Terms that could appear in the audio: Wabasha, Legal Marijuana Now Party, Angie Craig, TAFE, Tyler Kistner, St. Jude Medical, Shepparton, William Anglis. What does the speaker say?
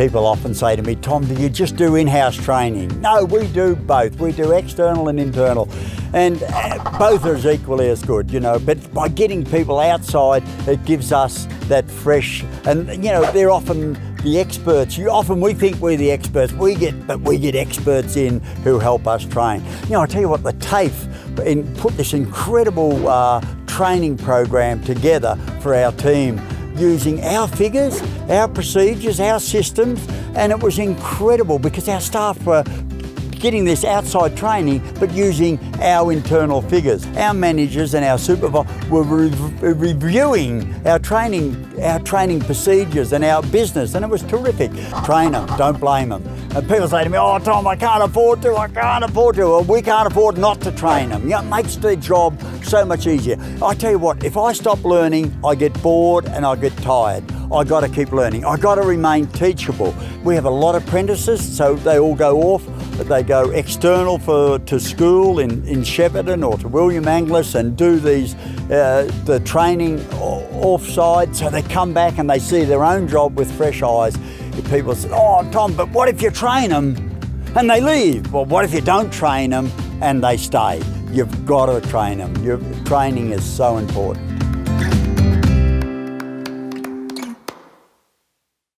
People often say to me, Tom, do you just do in-house training? No, we do both. We do external and internal. And both are equally as good, you know, but by getting people outside, it gives us that fresh, and you know, they're often the experts. We think we're the experts, but we get experts in who help us train. You know, I tell you what, the TAFE put this incredible training program together for our team, using our figures, our procedures, our systems, and it was incredible because our staff were getting this outside training, but using our internal figures. Our managers and our supervisors were reviewing our training procedures and our business, and it was terrific. Train them, don't blame them. And people say to me, oh Tom, I can't afford to, or we can't afford not to train them. You know, it makes their job so much easier. I tell you what, if I stop learning, I get bored and I get tired. I got to keep learning. I got to remain teachable. We have a lot of apprentices, so they all go off. They go external to school in Shepparton or to William Anglis and do these the training offside. So they come back and they see their own job with fresh eyes. People say, oh Tom, but what if you train them and they leave? Well, what if you don't train them and they stay? You've got to train them. Your training is so important.